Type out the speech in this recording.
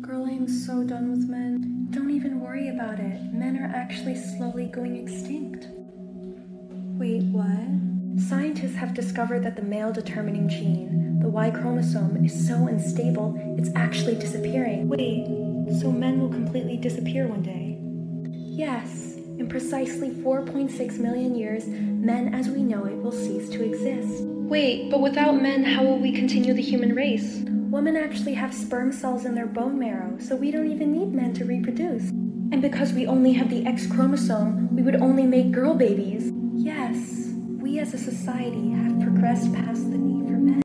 Girl, I am so done with men. Don't even worry about it. Men are actually slowly going extinct. Wait, what? Scientists have discovered that the male-determining gene, the Y chromosome, is so unstable, it's actually disappearing. Wait, so men will completely disappear one day? Yes. In precisely 4.6 million years, men as we know it will cease to exist. Wait, but without men, how will we continue the human race? Women actually have sperm cells in their bone marrow, so we don't even need men to reproduce. And because we only have the X chromosome, we would only make girl babies. Yes, we as a society have progressed past the need for men.